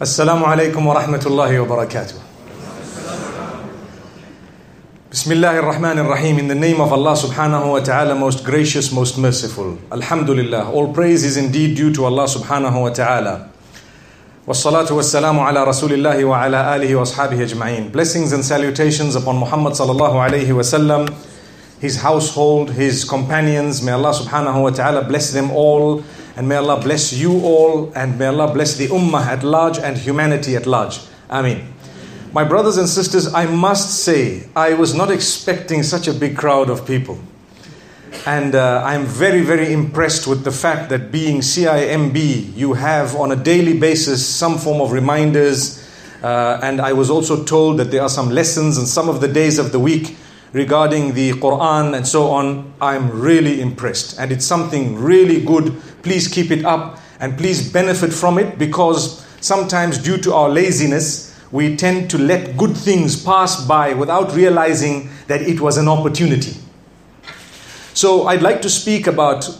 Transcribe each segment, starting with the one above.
Assalamu alaikum wa rahmatullahi wa barakatuh. Bismillahir Rahmanir Rahim. In the name of Allah subhanahu wa ta'ala, most gracious, most merciful. Alhamdulillah. All praise is indeed due to Allah subhanahu wa ta'ala. Wassalatu wassalamu ala rasulillahi wa ala alihi wa ashabihi ajma'in. Blessings and salutations upon Muhammad sallallahu alayhi wa sallam, his household, his companions. May Allah subhanahu wa ta'ala bless them all. And may Allah bless you all, and may Allah bless the ummah at large and humanity at large. Ameen. My brothers and sisters, I must say, I was not expecting such a big crowd of people. And I'm very, very impressed with the fact that being CIMB, you have on a daily basis some form of reminders. And I was also told that there are some lessons and some of the days of the week regarding the Quran and so on. I'm really impressed, and it's something really good. Please keep it up and please benefit from it, because sometimes due to our laziness, we tend to let good things pass by without realizing that it was an opportunity. So I'd like to speak about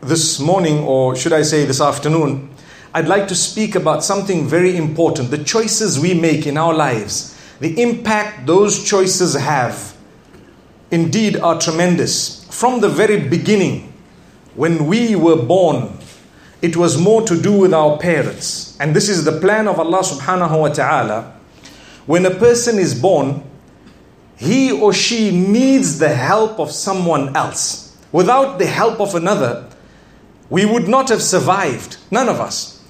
this morning, or should I say this afternoon, I'd like to speak about something very important: the choices we make in our lives. The impact those choices have indeed are tremendous. From the very beginning, when we were born, it was more to do with our parents. And this is the plan of Allah subhanahu wa ta'ala. When a person is born, he or she needs the help of someone else. Without the help of another, we would not have survived, none of us.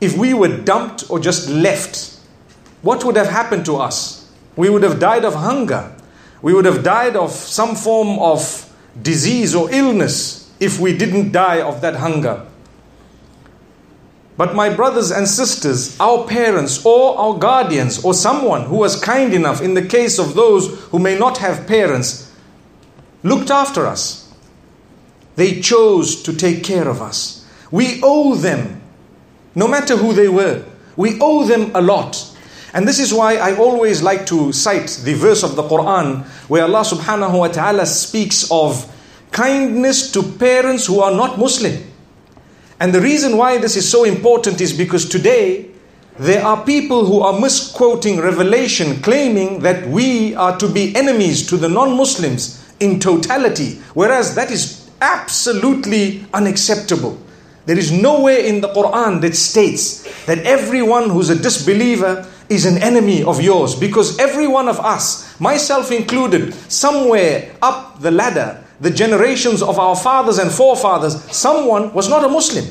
If we were dumped or just left, what would have happened to us? We would have died of hunger. We would have died of some form of disease or illness if we didn't die of that hunger. But my brothers and sisters, our parents or our guardians or someone who was kind enough, in the case of those who may not have parents, looked after us. They chose to take care of us. We owe them, no matter who they were, we owe them a lot. And this is why I always like to cite the verse of the Quran where Allah subhanahu wa ta'ala speaks of kindness to parents who are not Muslim. And the reason why this is so important is because today there are people who are misquoting Revelation, claiming that we are to be enemies to the non-Muslims in totality, whereas that is absolutely unacceptable. There is nowhere in the Quran that states that everyone who's a disbeliever is an enemy of yours, because every one of us, myself included, somewhere up the ladder, the generations of our fathers and forefathers, someone was not a Muslim.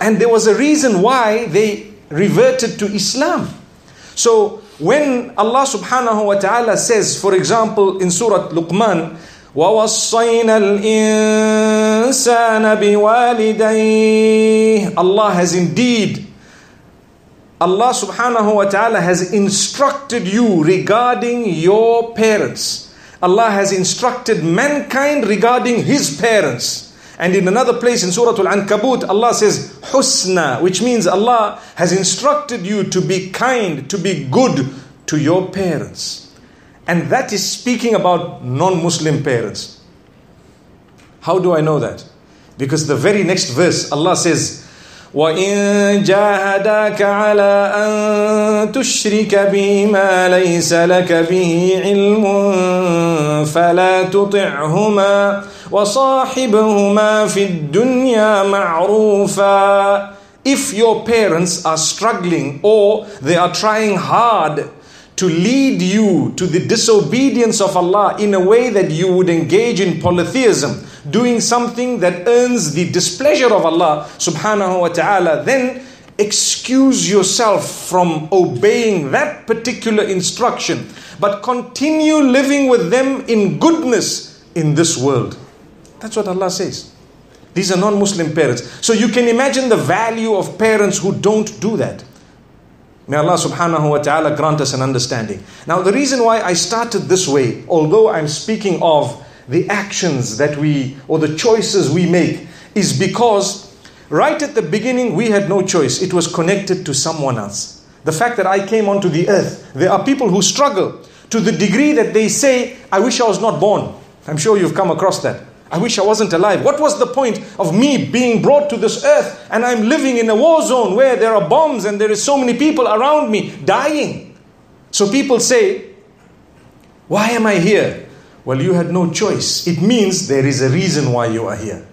And there was a reason why they reverted to Islam. So when Allah subhanahu wa ta'ala says, for example, in Surah Luqman, وَوَصَّيْنَا الْإِنسَانَ بِوَالِدَيْهِ, Allah subhanahu wa ta'ala has instructed you regarding your parents. Allah has instructed mankind regarding his parents. And in another place in Surah Al-Ankabut, Allah says husna, which means Allah has instructed you to be kind, to be good to your parents. And that is speaking about non-Muslim parents. How do I know that? Because the very next verse, Allah says, وَإِن جَاهَدَاكَ عَلَىٰ أَن تُشْرِكَ بِي مَا لَيْسَ لَكَ بِهِ عِلْمٌ فَلَا تُطِعْهُمَا وَصَاحِبْهُمَا فِي الدُّنْيَا مَعْرُوفًا. If your parents are struggling or they are trying hard to lead you to the disobedience of Allah in a way that you would engage in polytheism, doing something that earns the displeasure of Allah subhanahu wa ta'ala, then excuse yourself from obeying that particular instruction, but continue living with them in goodness in this world. That's what Allah says. These are non-Muslim parents. So you can imagine the value of parents who don't do that. May Allah subhanahu wa ta'ala grant us an understanding. Now, the reason why I started this way, although I'm speaking of the actions that we, or the choices we make, is because right at the beginning we had no choice. It was connected to someone else. The fact that I came onto the earth, there are people who struggle to the degree that they say, I wish I was not born. I'm sure you've come across that. I wish I wasn't alive. What was the point of me being brought to this earth and I'm living in a war zone where there are bombs and there is so many people around me dying? So people say, why am I here? Well, you had no choice. It means there is a reason why you are here.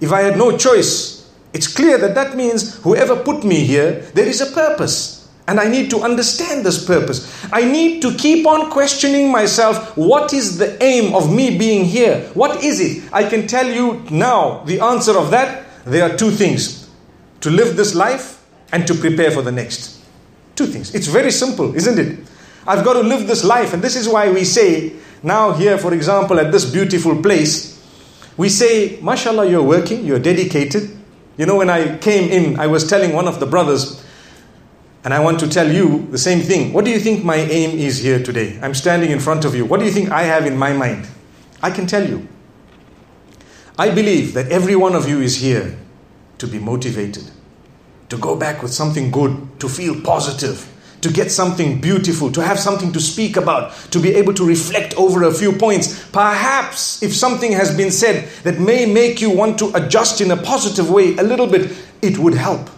If I had no choice, it's clear that that means whoever put me here, there is a purpose. And I need to understand this purpose. I need to keep on questioning myself. What is the aim of me being here? What is it? I can tell you now the answer of that. There are two things. To live this life and to prepare for the next. Two things. It's very simple, isn't it? I've got to live this life. And this is why we say, now here, for example, at this beautiful place, we say, mashallah, you're working, you're dedicated. You know, when I came in, I was telling one of the brothers, and I want to tell you the same thing. What do you think my aim is here today? I'm standing in front of you. What do you think I have in my mind? I can tell you. I believe that every one of you is here to be motivated, to go back with something good, to feel positive, to get something beautiful, to have something to speak about, to be able to reflect over a few points. Perhaps if something has been said that may make you want to adjust in a positive way a little bit, it would help.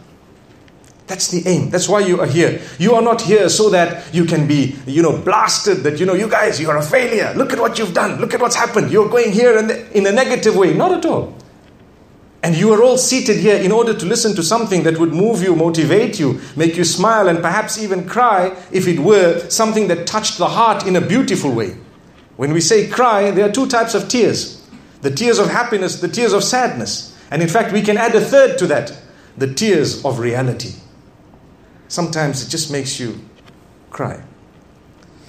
That's the aim. That's why you are here. You are not here so that you can be, blasted that, you guys, you are a failure. Look at what you've done. Look at what's happened. You're going here and in a negative way. Not at all. And you are all seated here in order to listen to something that would move you, motivate you, make you smile and perhaps even cry if it were something that touched the heart in a beautiful way. When we say cry, there are two types of tears. The tears of happiness, the tears of sadness. And in fact, we can add a third to that. The tears of reality. Sometimes it just makes you cry.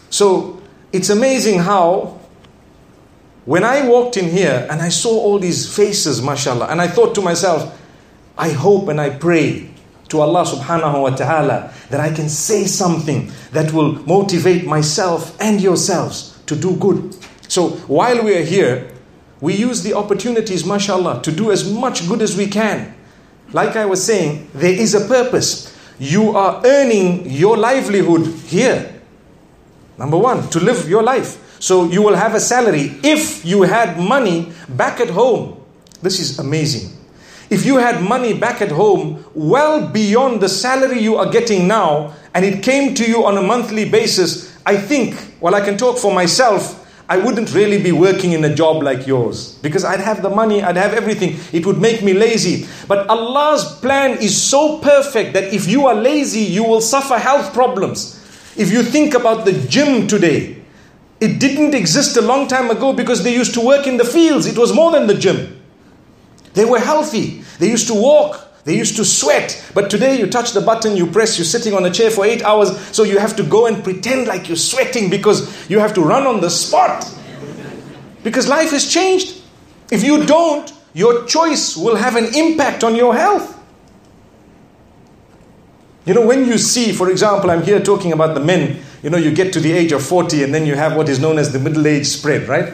So it's amazing how when I walked in here and I saw all these faces, mashallah, and I thought to myself, I hope and I pray to Allah subhanahu wa ta'ala that I can say something that will motivate myself and yourselves to do good. So while we are here, we use the opportunities, mashallah, to do as much good as we can. Like I was saying, there is a purpose. You are earning your livelihood here. Number one, to live your life. So you will have a salary. If you had money back at home, this is amazing. If you had money back at home, well beyond the salary you are getting now, and it came to you on a monthly basis, I think, well, I can talk for myself, I wouldn't really be working in a job like yours because I'd have the money, I'd have everything. It would make me lazy. But Allah's plan is so perfect that if you are lazy, you will suffer health problems. If you think about the gym today, it didn't exist a long time ago because they used to work in the fields. It was more than the gym. They were healthy. They used to walk. They used to sweat. But today you touch the button, you press, you're sitting on a chair for 8 hours. So you have to go and pretend like you're sweating because you have to run on the spot. Because life has changed. If you don't, your choice will have an impact on your health. When you see, for example, I'm here talking about the men, you get to the age of 40 and then you have what is known as the middle age spread, right?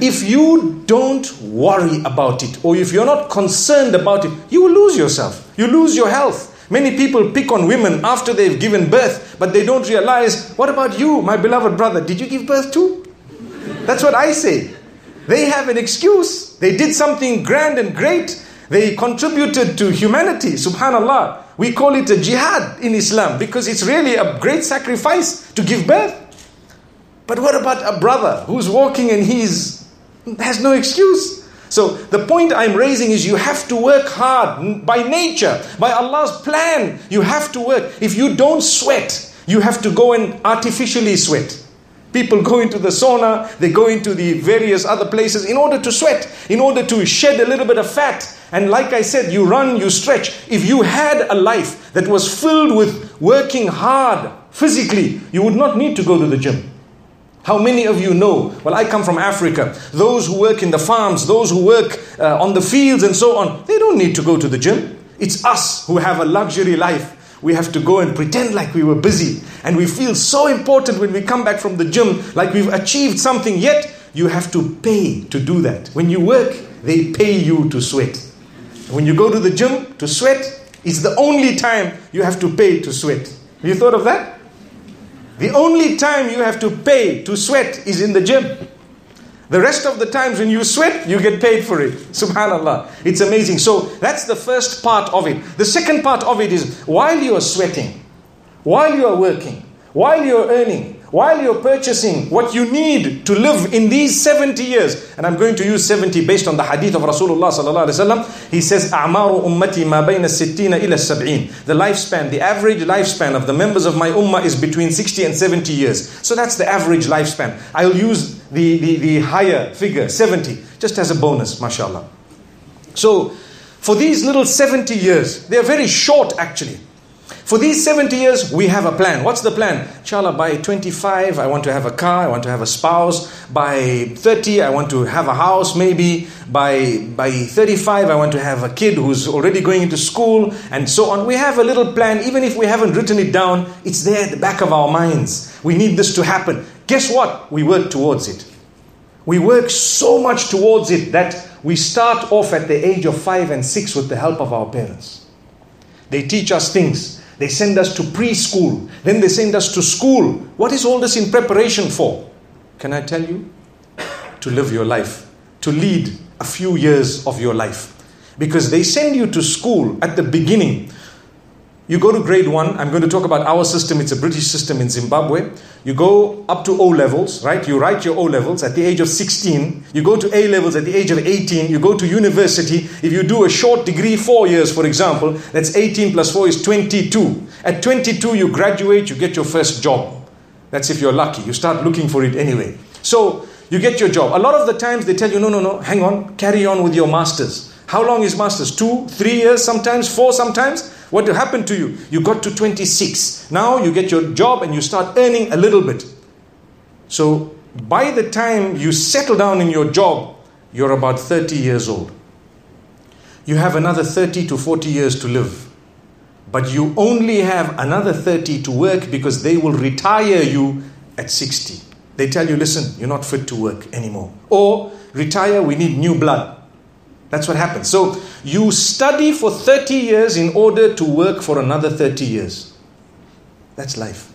If you don't worry about it, or if you're not concerned about it, you will lose yourself. You lose your health. Many people pick on women after they've given birth, but they don't realize, what about you, my beloved brother? Did you give birth too? That's what I say. They have an excuse. They did something grand and great. They contributed to humanity. Subhanallah. We call it a jihad in Islam because it's really a great sacrifice to give birth. But what about a brother who's walking and has no excuse? So the point I'm raising is you have to work hard by nature, by Allah's plan. You have to work. If you don't sweat, you have to go and artificially sweat. People go into the sauna, they go into the various other places in order to sweat, in order to shed a little bit of fat. And like I said, you run, you stretch. If you had a life that was filled with working hard physically, you would not need to go to the gym. How many of you know? Well, I come from Africa. Those who work in the farms, those who work on the fields and so on, they don't need to go to the gym. It's us who have a luxury life. We have to go and pretend like we were busy. And we feel so important when we come back from the gym, like we've achieved something, yet you have to pay to do that. When you work, they pay you to sweat. When you go to the gym to sweat, it's the only time you have to pay to sweat. Have you thought of that? The only time you have to pay to sweat is in the gym. The rest of the times when you sweat, you get paid for it. Subhanallah. It's amazing. So that's the first part of it. The second part of it is, while you are sweating, while you are working, while you are earning, while you're purchasing what you need to live in these 70 years, and I'm going to use 70 based on the hadith of Rasulullah sallallahu alaihi wasallam. He says, "A'maru ummati ma bayna sittina ila sab'in." The lifespan, the average lifespan of the members of my ummah is between 60 and 70 years. So that's the average lifespan. I'll use the higher figure, 70, just as a bonus, mashallah. So for these little 70 years, they're very short actually. For these 70 years, we have a plan. What's the plan? Inshallah, by 25, I want to have a car, I want to have a spouse. By 30, I want to have a house maybe. By 35, I want to have a kid who's already going into school and so on. We have a little plan. Even if we haven't written it down, it's there at the back of our minds. We need this to happen. Guess what? We work towards it. We work so much towards it that we start off at the age of 5 and 6 with the help of our parents. They teach us things. They send us to preschool. Then they send us to school. What is all this in preparation for? Can I tell you? To live your life. To lead a few years of your life. Because they send you to school at the beginning. You go to grade 1. I'm going to talk about our system. It's a British system in Zimbabwe. You go up to O-levels, right? You write your O-levels at the age of 16. You go to A-levels at the age of 18. You go to university. If you do a short degree, 4 years, for example, that's 18 plus 4 is 22. At 22, you graduate, you get your first job. That's if you're lucky. You start looking for it anyway. So you get your job. A lot of the times they tell you, no, hang on, carry on with your masters. How long is masters? 2, 3 years sometimes, 4 sometimes. What happened to you? You got to 26. Now you get your job and you start earning a little bit. So by the time you settle down in your job, you're about 30 years old. You have another 30 to 40 years to live. But you only have another 30 to work because they will retire you at 60. They tell you, listen, you're not fit to work anymore. Or retire, we need new blood. That's what happens. So you study for 30 years in order to work for another 30 years. That's life.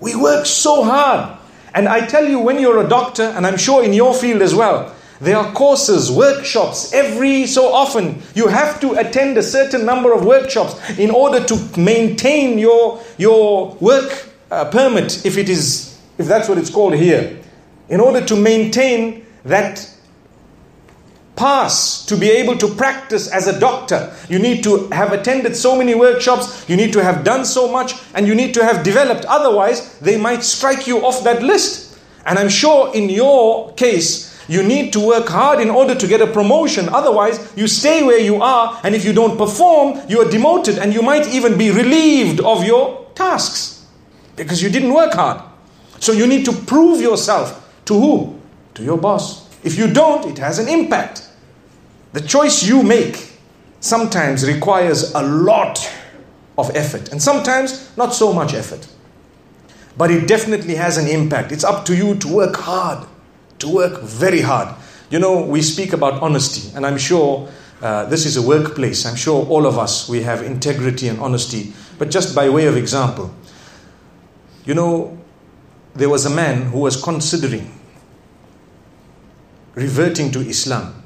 We work so hard. And I tell you, when you're a doctor, and I'm sure in your field as well, there are courses, workshops, every so often. You have to attend a certain number of workshops in order to maintain your work permit, if that's what it's called here. In order to maintain that pass to be able to practice as a doctor, you need to have attended so many workshops, you need to have done so much, and you need to have developed. Otherwise, they might strike you off that list. And I'm sure in your case, you need to work hard in order to get a promotion. Otherwise, you stay where you are, and if you don't perform, you are demoted, and you might even be relieved of your tasks because you didn't work hard. So you need to prove yourself. To who? To your boss. If you don't, it has an impact. The choice you make sometimes requires a lot of effort, and sometimes not so much effort. But it definitely has an impact. It's up to you to work hard, to work very hard. You know, we speak about honesty, and I'm sure this is a workplace. I'm sure all of us, we have integrity and honesty. But just by way of example, you know, there was a man who was considering reverting to Islam,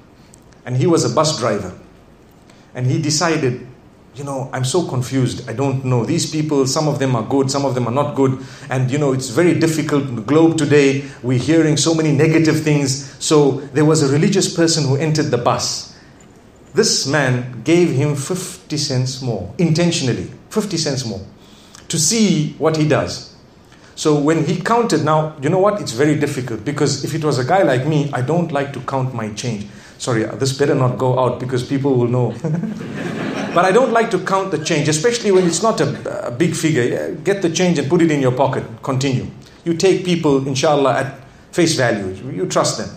and he was a bus driver, and he decided, I'm so confused, I don't know, these people, some of them are good, some of them are not good, and it's very difficult in the globe today, we're hearing so many negative things. So there was a religious person who entered the bus. This man gave him 50 cents more, intentionally, 50 cents more, to see what he does. So when he counted, now, it's very difficult, because if it was a guy like me, I don't like to count my change. Sorry, this better not go out because people will know. But I don't like to count the change, especially when it's not a big figure. Get the change and put it in your pocket. Continue. You take people, inshallah, at face value. You trust them.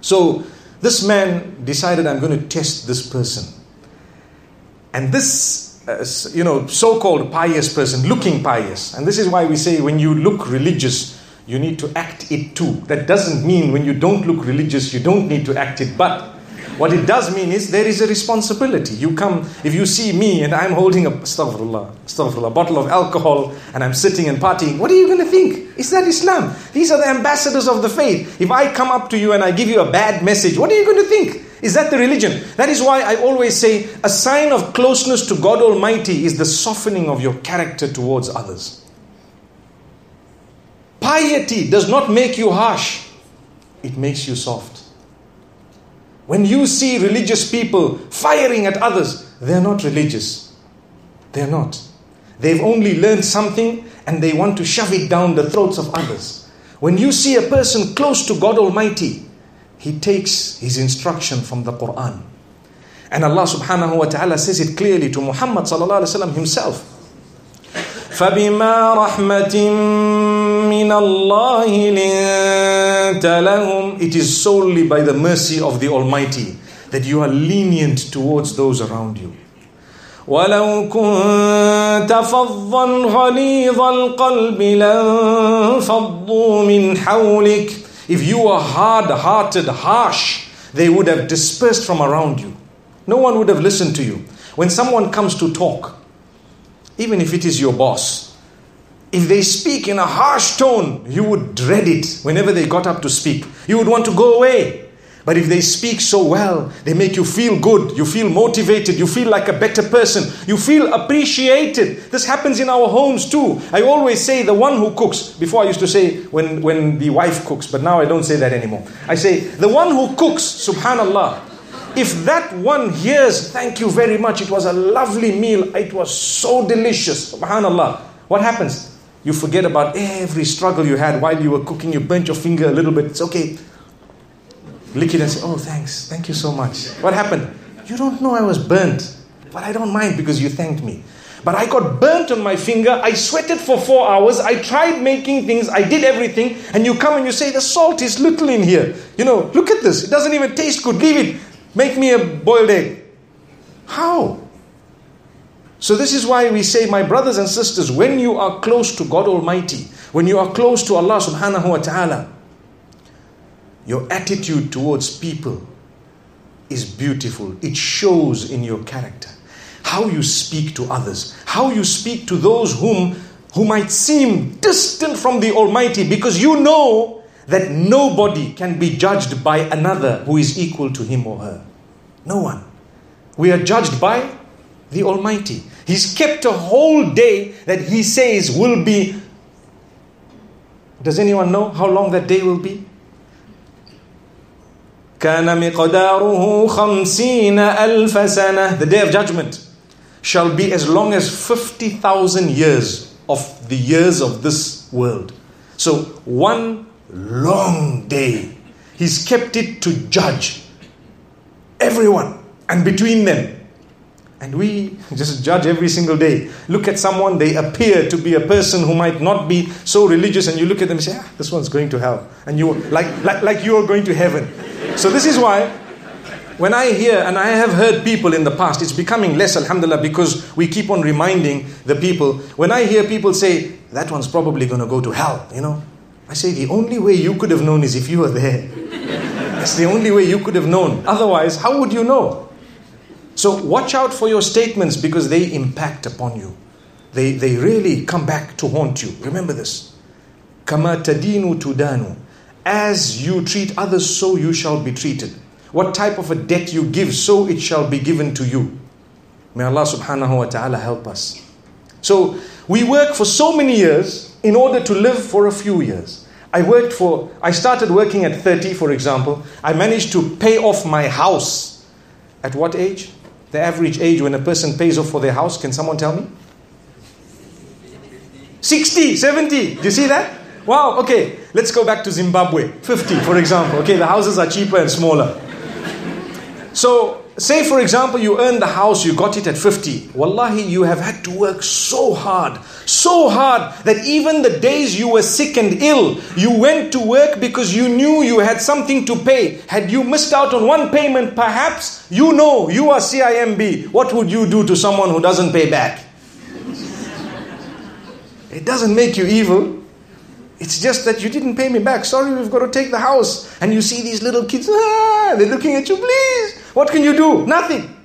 So this man decided, I'm going to test this person. And this so-called pious person, looking pious. And this is why we say when you look religious, you need to act it too. That doesn't mean when you don't look religious, you don't need to act it. But What it does mean is there is a responsibility. You come, if you see me and I'm holding a bottle of alcohol and I'm sitting and partying, what are you going to think? Is that Islam? These are the ambassadors of the faith. If I come up to you and I give you a bad message, what are you going to think? Is that the religion? That is why I always say a sign of closeness to God Almighty is the softening of your character towards others. Piety does not make you harsh. It makes you soft. When you see religious people firing at others, they're not religious. They're not. They've only learned something and they want to shove it down the throats of others. When you see a person close to God Almighty, he takes his instruction from the Quran. And Allah subhanahu wa ta'ala says it clearly to Muhammad sallallahu alayhi wa sallam himself. فَبِمَا رَحْمَةٍ مِّنَ اللَّهِ لِنْتَ لَهُمْ. It is solely by the mercy of the Almighty that you are lenient towards those around you. وَلَوْ كُنْتَ فَظًّا غَلِيظَ الْقَلْبِ لَنْفَضُّوا مِنْ حَوْلِكَ. If you were hard-hearted, harsh, they would have dispersed from around you. No one would have listened to you. When someone comes to talk, even if it is your boss, if they speak in a harsh tone, you would dread it whenever they got up to speak. You would want to go away. But if they speak so well, they make you feel good, you feel motivated, you feel like a better person, you feel appreciated. This happens in our homes too. I always say the one who cooks. Before I used to say when the wife cooks, but now I don't say that anymore. I say the one who cooks, subhanallah. If that one hears, thank you very much, it was a lovely meal, it was so delicious, subhanallah. What happens? You forget about every struggle you had while you were cooking, you burnt your finger a little bit, it's okay. Lick it and say, oh, thanks. Thank you so much. What happened? You don't know I was burnt. But I don't mind because you thanked me. But I got burnt on my finger. I sweated for 4 hours. I tried making things. I did everything. And you come and you say, the salt is little in here. You know, look at this. It doesn't even taste good. Leave it. Make me a boiled egg. How? So this is why we say, my brothers and sisters, when you are close to God Almighty, when you are close to Allah subhanahu wa ta'ala, your attitude towards people is beautiful. It shows in your character. How you speak to others. How you speak to those who might seem distant from the Almighty, because you know that nobody can be judged by another who is equal to him or her. No one. We are judged by the Almighty. He's kept a whole day that he says will be. Does anyone know how long that day will be? The day of judgment shall be as long as 50,000 years of the years of this world. So one long day. He's kept it to judge everyone and between them. And we just judge every single day. Look at someone, they appear to be a person who might not be so religious, and you look at them and say, this one's going to hell. And you like you are going to heaven. So this is why when I hear, and I have heard people in the past, it's becoming less, alhamdulillah, because we keep on reminding the people. When I hear people say, that one's probably going to go to hell, you know. I say, the only way you could have known is if you were there. That's the only way you could have known. Otherwise, how would you know? So watch out for your statements because they impact upon you. They really come back to haunt you. Remember this. Kama tadinu tudanu. As you treat others, so you shall be treated. What type of a debt you give, so it shall be given to you. May Allah subhanahu wa ta'ala help us. So we work for so many years in order to live for a few years. I started working at 30, for example. I managed to pay off my house. At what age? The average age when a person pays off for their house. Can someone tell me? 60, 70. Do you see that? Wow, okay, let's go back to Zimbabwe, 50 for example. Okay, the houses are cheaper and smaller. So, say for example, you earned the house, you got it at 50. Wallahi, you have had to work so hard that even the days you were sick and ill, you went to work because you knew you had something to pay. Had you missed out on one payment, perhaps, you know, you are CIMB. What would you do to someone who doesn't pay back? It doesn't make you evil. It's just that you didn't pay me back. Sorry, we've got to take the house. And you see these little kids, they're looking at you, please, What can you do? Nothing.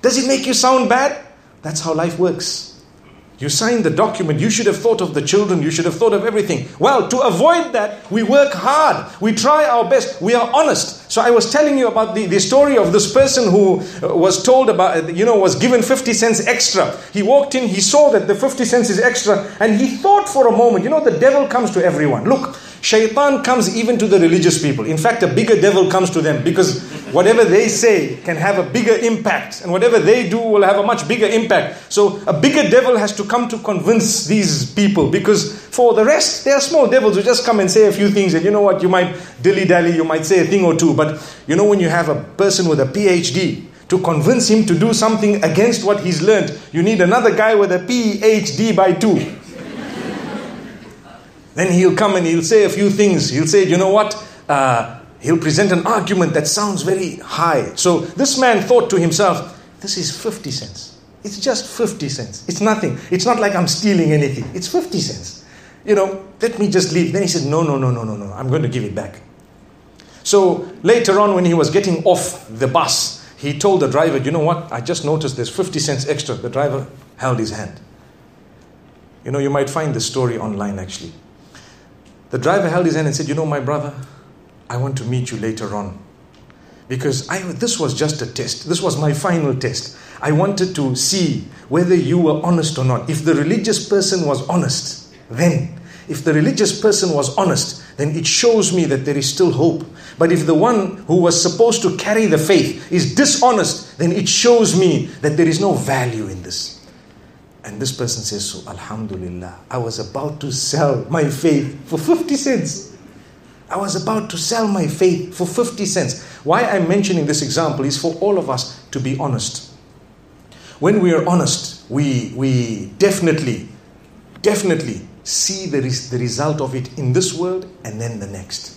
Does it make you sound bad? That's how life works. You signed the document. You should have thought of the children. You should have thought of everything. Well, to avoid that, we work hard. We try our best. We are honest. So I was telling you about the story of this person who was told about, was given 50 cents extra. He walked in. He saw that the 50 cents is extra. And he thought for a moment, the devil comes to everyone. Look, shaitan comes even to the religious people. In fact, a bigger devil comes to them because whatever they say can have a bigger impact. And whatever they do will have a much bigger impact. So a bigger devil has to come to convince these people, because for the rest, they are small devils who just come and say a few things. And you know what? You might dilly-dally. You might say a thing or two. But when you have a person with a PhD, to convince him to do something against what he's learned, you need another guy with a PhD by 2. Then he'll come and he'll say a few things. He'll say, he'll present an argument that sounds very high. So this man thought to himself, this is 50 cents. It's just 50 cents. It's nothing. It's not like I'm stealing anything. It's 50 cents. Let me just leave. Then he said, no. I'm going to give it back. So later on, when he was getting off the bus, he told the driver, you know what? I just noticed there's 50 cents extra. The driver held his hand. You might find this story online, actually. The driver held his hand and said, my brother, I want to meet you later on. Because this was just a test. This was my final test. I wanted to see whether you were honest or not. If the religious person was honest, then it shows me that there is still hope. But if the one who was supposed to carry the faith is dishonest, then it shows me that there is no value in this. And this person says, so alhamdulillah, I was about to sell my faith for 50 cents. Why I'm mentioning this example is for all of us to be honest. When we are honest, we definitely see the result of it in this world and then the next.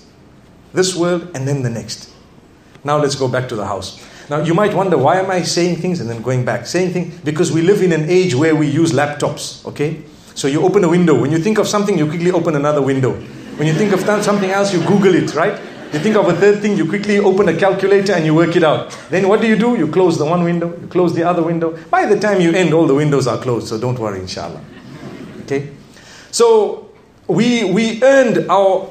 Now let's go back to the house. Now, you might wonder, why am I saying things and then going back? Because we live in an age where we use laptops, okay? So you open a window. When you think of something, you quickly open another window. When you think of something else, you Google it, right? You think of a third thing, you quickly open a calculator and you work it out. Then what do? You close the one window, you close the other window. By the time you end, all the windows are closed, so don't worry, inshallah. Okay? So we earned our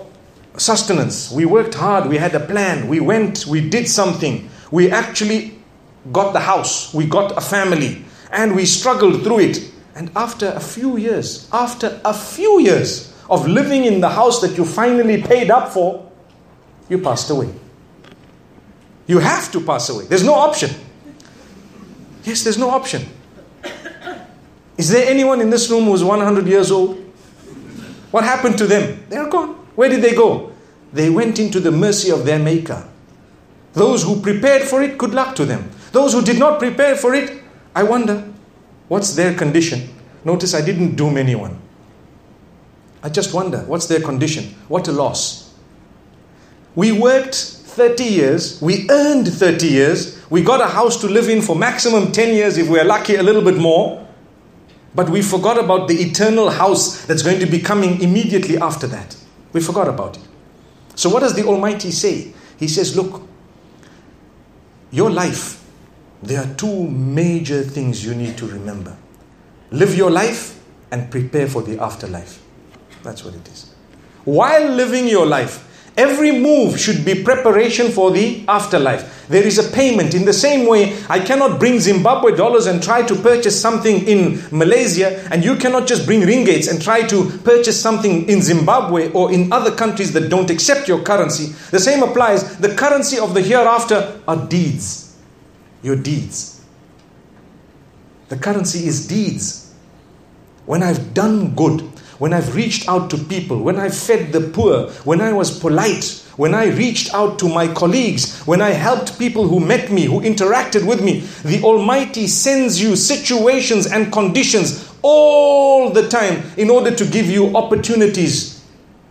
sustenance. We worked hard, we had a plan, we went, we did something. We actually got the house, we got a family, and we struggled through it. And after a few years of living in the house that you finally paid up for, you passed away. You have to pass away. There's no option. Yes, there's no option. Is there anyone in this room who's 100 years old? What happened to them? They're gone. Where did they go? They went into the mercy of their Maker. Those who prepared for it, good luck to them. Those who did not prepare for it, I wonder, what's their condition? Notice I didn't doom anyone. I just wonder, what's their condition? What a loss. We worked 30 years. We earned 30 years. We got a house to live in for maximum 10 years, if we're lucky, a little bit more. But we forgot about the eternal house that's going to be coming immediately after that. We forgot about it. So what does the Almighty say? He says, look, your life, there are two major things you need to remember. Live your life and prepare for the afterlife. That's what it is. While living your life, every move should be preparation for the afterlife. There is a payment. In the same way, I cannot bring Zimbabwe dollars and try to purchase something in Malaysia, and you cannot just bring ringgits and try to purchase something in Zimbabwe or in other countries that don't accept your currency. The same applies. The currency of the hereafter are deeds. Your deeds. The currency is deeds. When I've done good, when I've reached out to people, when I fed the poor, when I was polite, when I reached out to my colleagues, when I helped people who met me, who interacted with me, the Almighty sends you situations and conditions all the time in order to give you opportunities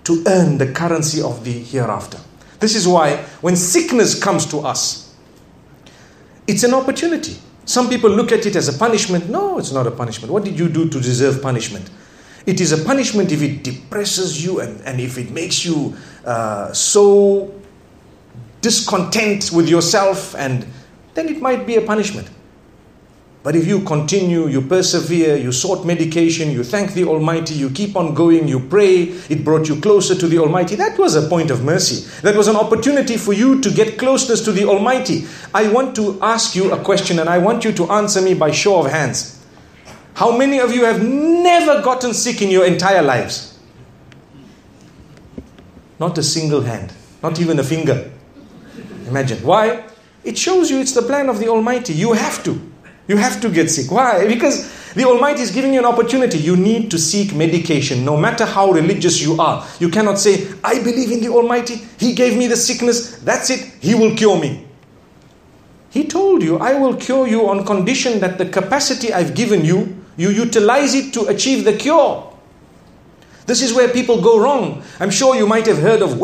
to earn the currency of the hereafter. This is why when sickness comes to us, it's an opportunity. Some people look at it as a punishment. No, it's not a punishment. What did you do to deserve punishment? It is a punishment if it depresses you and if it makes you so discontent with yourself and then it might be a punishment. But if you continue, you persevere, you sought medication, you thank the Almighty, you keep on going, you pray, it brought you closer to the Almighty. That was a point of mercy. That was an opportunity for you to get closeness to the Almighty. I want to ask you a question and I want you to answer me by show of hands. How many of you have never gotten sick in your entire lives? Not a single hand, not even a finger. Imagine. Why? It shows you it's the plan of the Almighty. You have to. You have to get sick. Why? Because the Almighty is giving you an opportunity. You need to seek medication. No matter how religious you are, you cannot say, I believe in the Almighty. He gave me the sickness. That's it. He will cure me. He told you, I will cure you on condition that the capacity I've given you, you utilize it to achieve the cure. This is where people go wrong. I'm sure you might have heard of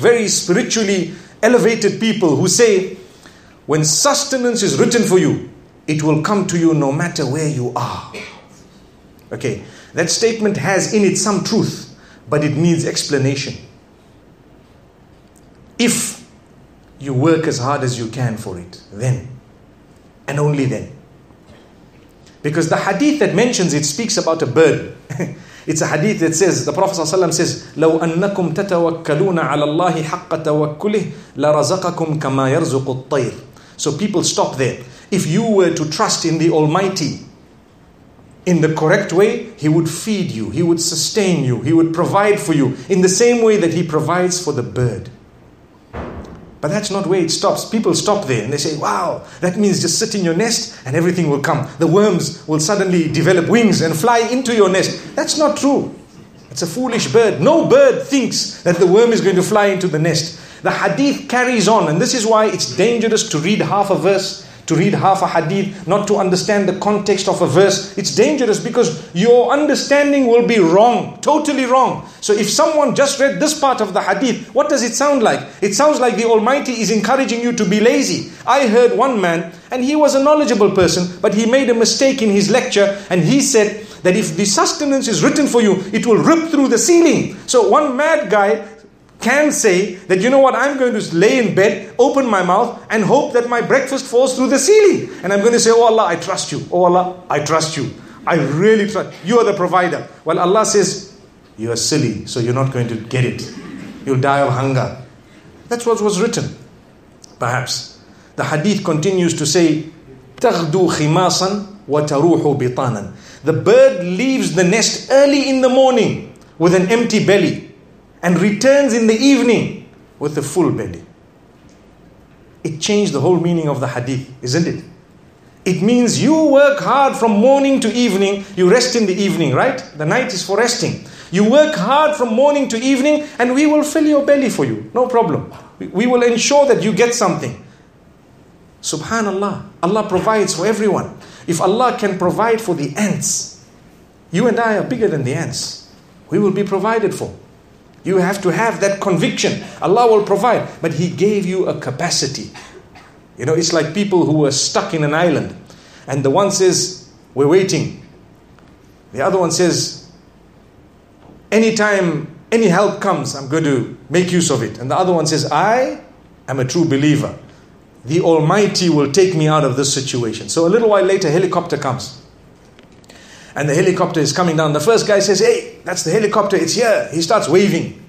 very spiritually elevated people who say, when sustenance is written for you, it will come to you no matter where you are. Okay, that statement has in it some truth, but it needs explanation. If you work as hard as you can for it, then and only then. Because the hadith that mentions it speaks about a bird. It's a hadith that says, the Prophet ﷺ says, لَوْ أَنَّكُمْ تَتَوَكَّلُونَ عَلَى اللَّهِ حَقَّ تَوَكُّلِهِ لَرَزَقَكُمْ كَمَا يَرْزُقُ الطَّيْرِ. So people stop there. If you were to trust in the Almighty in the correct way, He would feed you, He would sustain you, He would provide for you in the same way that He provides for the bird. But that's not where it stops. People stop there and they say, wow, that means just sit in your nest and everything will come. The worms will suddenly develop wings and fly into your nest. That's not true. It's a foolish bird. No bird thinks that the worm is going to fly into the nest. The hadith carries on, and this is why it's dangerous to read half a verse, to read half a hadith, not to understand the context of a verse. It's dangerous because your understanding will be wrong, totally wrong. So if someone just read this part of the hadith, what does it sound like? It sounds like the Almighty is encouraging you to be lazy. I heard one man, and he was a knowledgeable person, but he made a mistake in his lecture, and he said that if the sustenance is written for you, it will rip through the ceiling. So one mad guy can say that, you know what, I'm going to lay in bed, open my mouth and hope that my breakfast falls through the ceiling. And I'm going to say, oh Allah, I trust you. Oh Allah, I trust you. I really trust you. You are the provider. Well, Allah says, you are silly, so you're not going to get it. You'll die of hunger. That's what was written. Perhaps. The hadith continues to say, تَغْدُو خِمَاسًا وَتَرُوحُ بِطَانًا. The bird leaves the nest early in the morning with an empty belly, and returns in the evening with a full belly. It changed the whole meaning of the hadith, isn't it? It means you work hard from morning to evening. You rest in the evening, right? The night is for resting. You work hard from morning to evening and we will fill your belly for you. No problem. We will ensure that you get something. Subhanallah. Allah provides for everyone. If Allah can provide for the ants, you and I are bigger than the ants. We will be provided for. You have to have that conviction. Allah will provide. But He gave you a capacity. You know, it's like people who are stuck in an island. And the one says, we're waiting. The other one says, anytime any help comes, I'm going to make use of it. And the other one says, I am a true believer. The Almighty will take me out of this situation. So a little while later, a helicopter comes. And the helicopter is coming down. The first guy says, hey, that's the helicopter, it's here. He starts waving.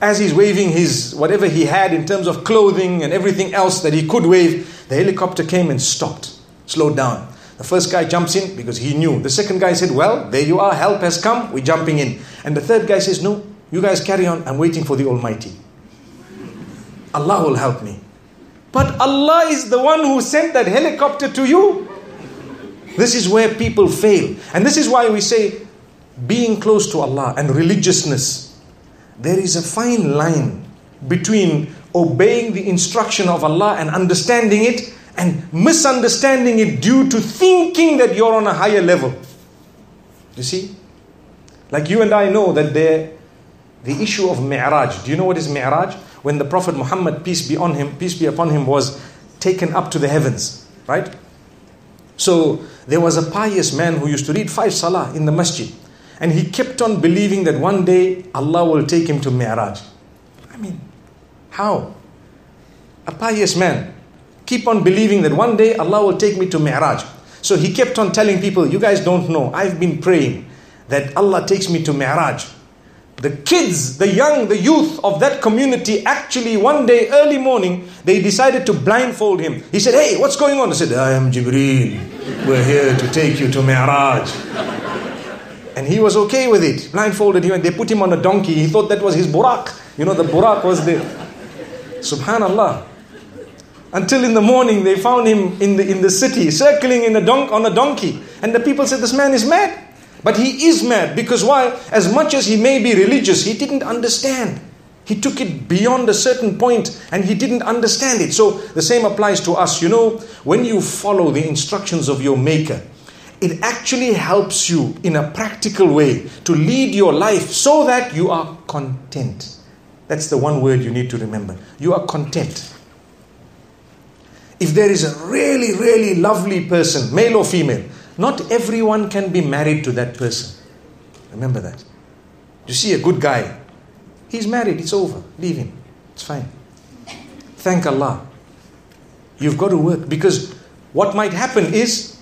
As he's waving his whatever he had in terms of clothing and everything else that he could wave, the helicopter came and stopped, slowed down. The first guy jumps in because he knew. The second guy said, well, there you are, help has come, we're jumping in. And the third guy says, no, you guys carry on, I'm waiting for the Almighty. Allah will help me. But Allah is the one who sent that helicopter to you. This is where people fail. And this is why we say being close to Allah and religiousness. There is a fine line between obeying the instruction of Allah and understanding it and misunderstanding it due to thinking that you're on a higher level. You see? Like you and I know that the issue of Mi'raj. Do you know what is Mi'raj? When the Prophet Muhammad, peace be upon him, was taken up to the heavens. Right? So there was a pious man who used to read 5 salah in the masjid. And he kept on believing that one day Allah will take him to Mi'raj. I mean, how? A pious man. Keep on believing that one day Allah will take me to Mi'raj. So he kept on telling people, you guys don't know, I've been praying that Allah takes me to Mi'raj. The kids, the young, the youth of that community, actually one day early morning, they decided to blindfold him. He said, hey, what's going on? I said, I am Jibreel. We're here to take you to Mi'raj. And he was okay with it. Blindfolded him, and they put him on a donkey. He thought that was his buraq. You know, the buraq was there. Subhanallah. Until in the morning, they found him in the city, circling on a donkey. And the people said, this man is mad. But he is mad, because why? As much as he may be religious, he didn't understand. He took it beyond a certain point and he didn't understand it. So the same applies to us. You know, when you follow the instructions of your maker, it actually helps you in a practical way to lead your life so that you are content. That's the one word you need to remember. You are content. If there is a really, really lovely person, male or female, not everyone can be married to that person. Remember that. You see a good guy. He's married. It's over. Leave him. It's fine. Thank Allah. You've got to work. Because what might happen is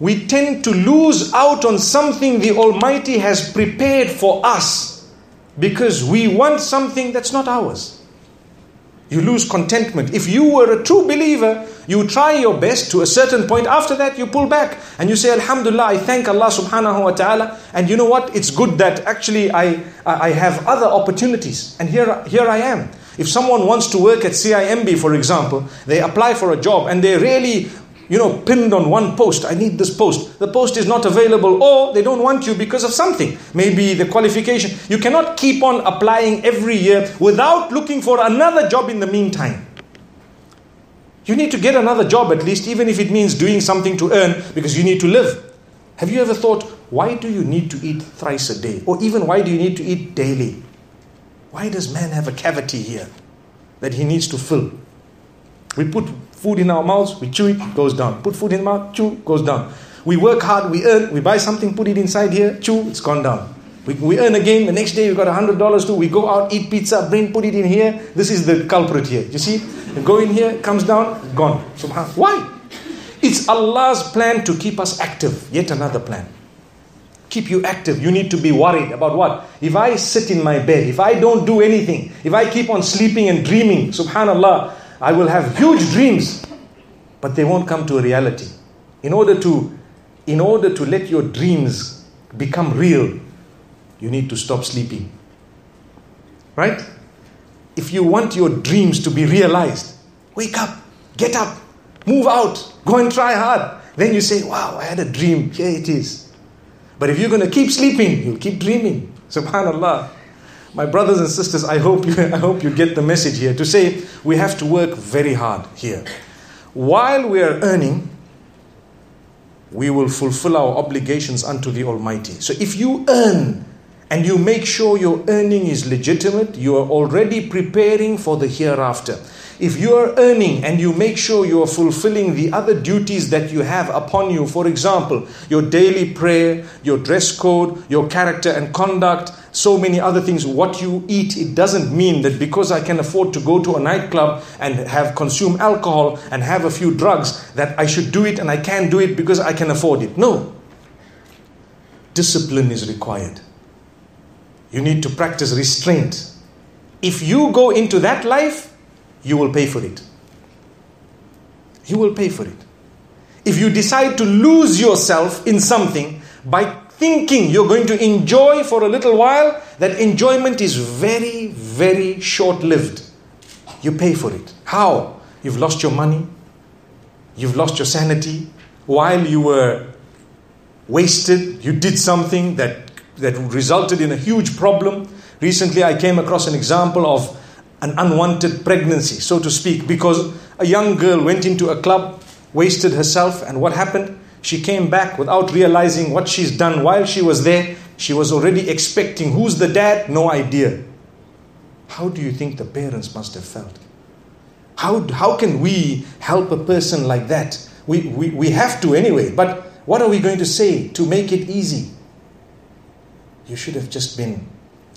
we tend to lose out on something the Almighty has prepared for us because we want something that's not ours. You lose contentment. If you were a true believer, you try your best to a certain point. After that, you pull back and you say, Alhamdulillah, I thank Allah subhanahu wa ta'ala. And you know what? It's good that actually I have other opportunities. And here I am. If someone wants to work at CIMB, for example, they apply for a job and they really, you know, pinned on one post. I need this post. The post is not available, or they don't want you because of something. Maybe the qualification. You cannot keep on applying every year without looking for another job in the meantime. You need to get another job at least, even if it means doing something to earn, because you need to live. Have you ever thought, why do you need to eat thrice a day? Or even why do you need to eat daily? Why does man have a cavity here that he needs to fill? We put food in our mouths, we chew it, goes down. Put food in the mouth, chew, goes down. We work hard, we earn, we buy something, put it inside here, chew, it's gone down. We earn again, the next day we've got $100 too, we go out, eat pizza, put it in here. This is the culprit here, you see? You go in here, comes down, gone. Subhanallah. Why? It's Allah's plan to keep us active. Yet another plan. Keep you active. You need to be worried about what? If I sit in my bed, if I don't do anything, if I keep on sleeping and dreaming, subhanallah, I will have huge dreams, but they won't come to a reality. In order to let your dreams become real, you need to stop sleeping. Right? If you want your dreams to be realized, wake up, get up, move out, go and try hard. Then you say, wow, I had a dream. Here it is. But if you're going to keep sleeping, you'll keep dreaming. Subhanallah. My brothers and sisters, I hope you get the message here to say we have to work very hard here. While we are earning, we will fulfill our obligations unto the Almighty. So if you earn and you make sure your earning is legitimate, you are already preparing for the hereafter. If you are earning and you make sure you are fulfilling the other duties that you have upon you, for example, your daily prayer, your dress code, your character and conduct, so many other things, what you eat, it doesn't mean that because I can afford to go to a nightclub and consume alcohol and have a few drugs that I should do it and I can do it because I can afford it. No. Discipline is required. You need to practice restraint. If you go into that life, you will pay for it. You will pay for it. If you decide to lose yourself in something by thinking you're going to enjoy for a little while, that enjoyment is very, very short-lived. You pay for it. How? You've lost your money. You've lost your sanity. While you were wasted, you did something that resulted in a huge problem. Recently, I came across an example of an unwanted pregnancy, so to speak, because a young girl went into a club, wasted herself, and what happened? She came back without realizing what she's done. While she was there, she was already expecting. Who's the dad? No idea. How do you think the parents must have felt? How can we help a person like that? We have to anyway, but what are we going to say to make it easy? You should have just been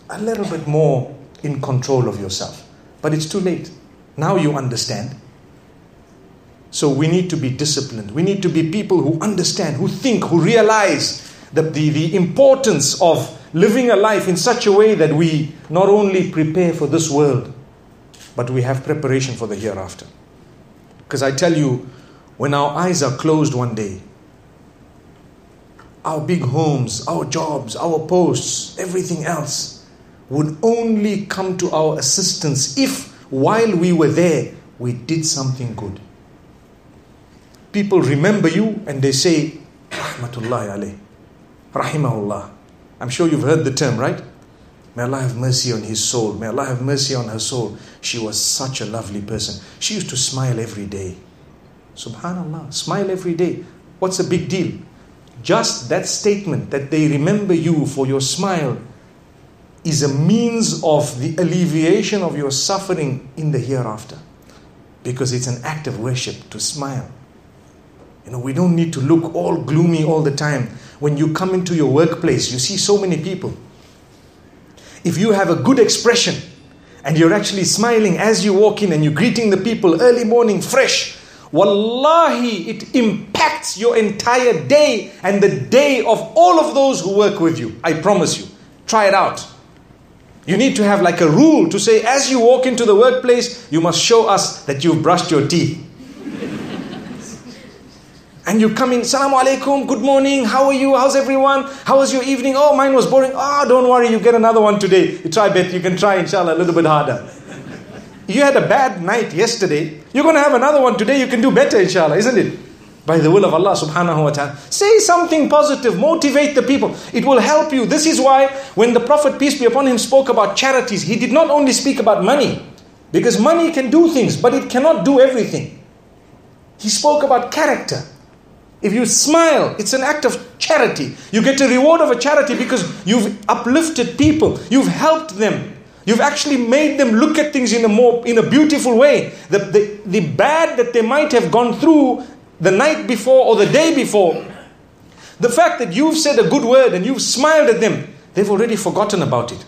a little bit more in control of yourself. But it's too late. Now you understand. So we need to be disciplined. We need to be people who understand, who think, who realize the importance of living a life in such a way that we not only prepare for this world, but we have preparation for the hereafter. Because I tell you, when our eyes are closed one day, our big homes, our jobs, our posts, everything else would only come to our assistance if, while we were there, we did something good. People remember you and they say, Rahmatullahi alayh, Rahimahullah. I'm sure you've heard the term, right? May Allah have mercy on his soul. May Allah have mercy on her soul. She was such a lovely person. She used to smile every day. Subhanallah, smile every day. What's a big deal? Just that statement that they remember you for your smile is a means of the alleviation of your suffering in the hereafter. Because it's an act of worship to smile. You know, we don't need to look all gloomy all the time. When you come into your workplace, you see so many people. If you have a good expression and you're actually smiling as you walk in and you're greeting the people early morning fresh, wallahi, it impacts your entire day and the day of all of those who work with you. I promise you. Try it out. You need to have like a rule to say, as you walk into the workplace, you must show us that you've brushed your teeth. And you come in, Assalamu alaikum, good morning, how are you, how's everyone, how was your evening, oh mine was boring, oh don't worry, you get another one today, you can try inshallah a little bit harder. You had a bad night yesterday, you're going to have another one today, you can do better inshallah, isn't it? By the will of Allah subhanahu wa ta'ala. Say something positive, motivate the people, it will help you. This is why when the Prophet, peace be upon him, spoke about charities, he did not only speak about money, because money can do things, but it cannot do everything. He spoke about character. If you smile, it's an act of charity. You get a reward of a charity because you've uplifted people. You've helped them. You've actually made them look at things in a beautiful way. The bad that they might have gone through the night before or the day before, the fact that you've said a good word and you've smiled at them, they've already forgotten about it.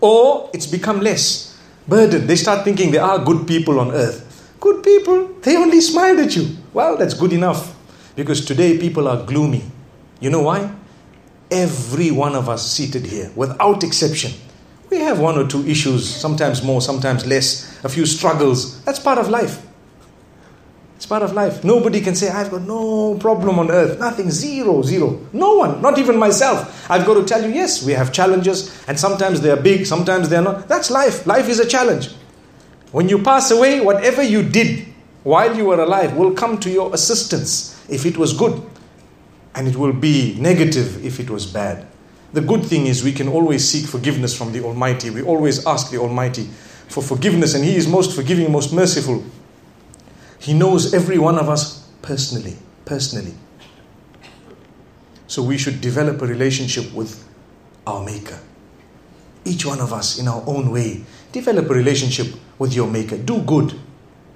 Or it's become less burdened. They start thinking there are good people on earth. Good people, they only smiled at you. Well, that's good enough, because today people are gloomy. You know why? Every one of us seated here, without exception, we have one or two issues, sometimes more, sometimes less, a few struggles. That's part of life. It's part of life. Nobody can say, I've got no problem on earth, nothing, zero. No one, not even myself. I've got to tell you, yes, we have challenges, and sometimes they are big, sometimes they are not. That's life. Life is a challenge. When you pass away, whatever you did while you were alive will come to your assistance if it was good. And it will be negative if it was bad. The good thing is we can always seek forgiveness from the Almighty. We always ask the Almighty for forgiveness. And He is most forgiving, most merciful. He knows every one of us personally. So we should develop a relationship with our Maker. Each one of us in our own way. Develop a relationship with your Maker. Do good.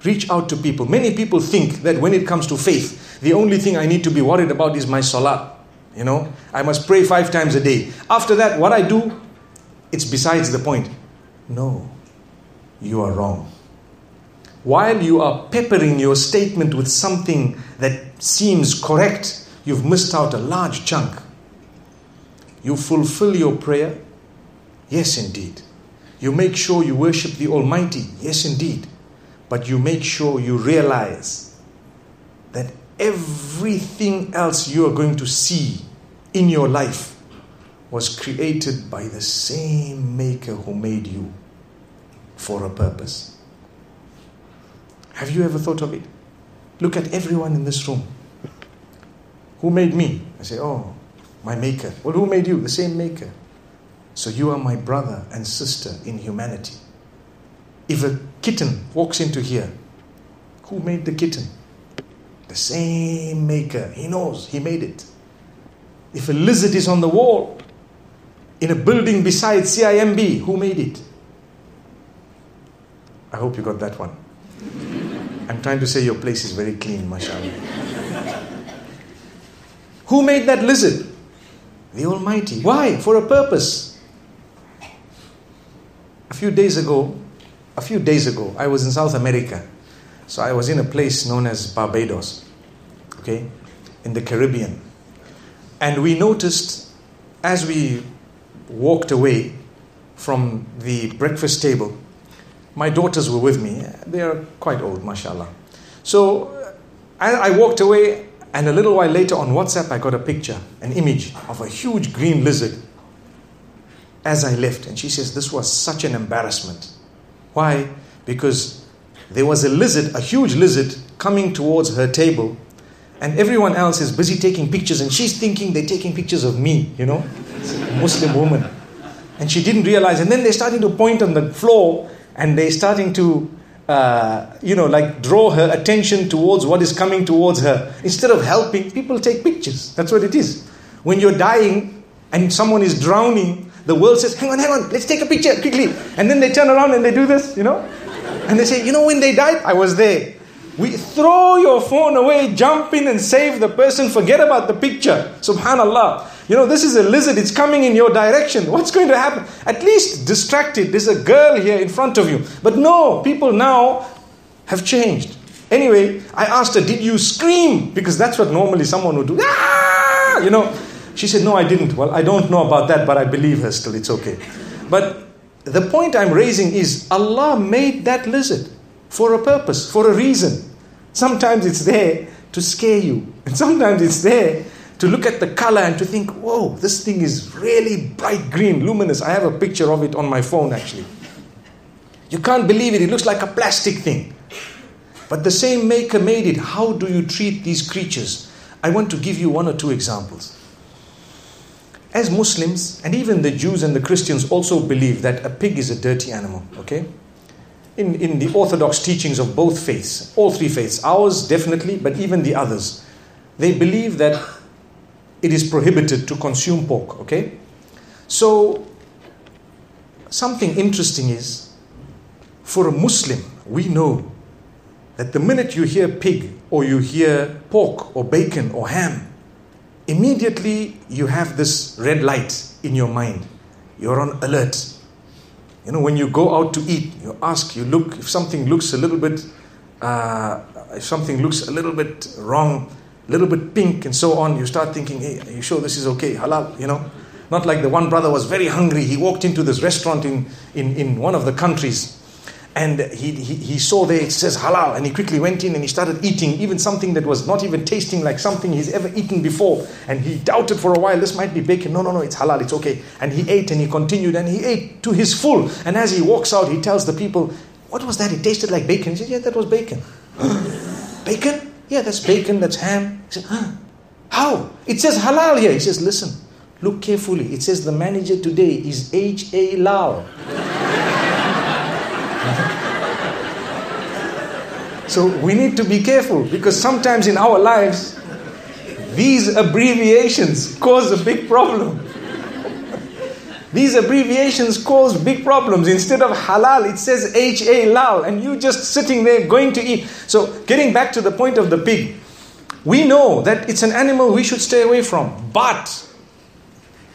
Reach out to people. Many people think that when it comes to faith, the only thing I need to be worried about is my salah. You know, I must pray 5 times a day. After that, what I do, it's besides the point. No, you are wrong. While you are peppering your statement with something that seems correct, you've missed out a large chunk. You fulfill your prayer? Yes, indeed. You make sure you worship the Almighty. Yes, indeed. But you make sure you realize that everything else you are going to see in your life was created by the same Maker who made you for a purpose. Have you ever thought of it? Look at everyone in this room. Who made me? I say, oh, my Maker. Well, who made you? The same Maker. So you are my brother and sister in humanity. If a kitten walks into here, who made the kitten? The same Maker. He knows he made it. If a lizard is on the wall, in a building beside CIMB, who made it? I hope you got that one. I'm trying to say your place is very clean, mashallah. Who made that lizard? The Almighty. Why? For a purpose. A few days ago, I was in South America. So I was in a place known as Barbados, okay, in the Caribbean. And we noticed as we walked away from the breakfast table, my daughters were with me. They are quite old, mashallah. So I walked away, and a little while later on WhatsApp, I got a picture, an image of a huge green lizard as I left. And she says, this was such an embarrassment. Why? Because there was a lizard, a huge lizard, coming towards her table, and everyone else is busy taking pictures, and she's thinking they're taking pictures of me, you know, Muslim woman. And she didn't realize, and then they're starting to point on the floor, and they're starting to, draw her attention towards what is coming towards her. Instead of helping, people take pictures. That's what it is. When you're dying, and someone is drowning, the world says, hang on, let's take a picture, quickly. And then they turn around and they do this, you know. And they say, you know, when they died, I was there. We throw your phone away, jump in and save the person, forget about the picture. Subhanallah. You know, this is a lizard, it's coming in your direction. What's going to happen? At least distract it. There's a girl here in front of you. But no, people now have changed. Anyway, I asked her, did you scream? Because that's what normally someone would do. Ah! You know, she said, no, I didn't. Well, I don't know about that, but I believe her still. It's okay. But the point I'm raising is Allah made that lizard for a purpose, for a reason. Sometimes it's there to scare you. And sometimes it's there to look at the color and to think, whoa, this thing is really bright green, luminous. I have a picture of it on my phone, actually. You can't believe it. It looks like a plastic thing. But the same maker made it. How do you treat these creatures? I want to give you one or two examples. As Muslims, and even the Jews and the Christians also believe that a pig is a dirty animal, okay? In the orthodox teachings of both faiths, all three faiths, ours definitely, but even the others, they believe that it is prohibited to consume pork, okay? So, something interesting is, for a Muslim, we know that the minute you hear pig or you hear pork or bacon or ham, immediately you have this red light in your mind. You're on alert. You know, when you go out to eat, you ask, you look, if something looks a little bit, wrong, a little bit pink and so on, you start thinking, hey, are you sure this is okay, halal, you know? Not like the one brother was very hungry. He walked into this restaurant in one of the countries, and he saw there, it says halal, and he quickly went in and he started eating even something that was not even tasting like something he's ever eaten before. And he doubted for a while, this might be bacon. No, it's halal, it's okay. And he ate and he continued and he ate to his full. And as he walks out, he tells the people, what was that? It tasted like bacon. He said, yeah, that was bacon. Bacon? Yeah, that's bacon, that's ham. He said, how? It says halal here. He says, listen, look carefully. It says the manager today is H.A. Lau. So we need to be careful, because sometimes in our lives, these abbreviations cause a big problem. These abbreviations cause big problems. Instead of halal, it says halal, and you just sitting there going to eat. So getting back to the point of the pig, we know that it's an animal we should stay away from. But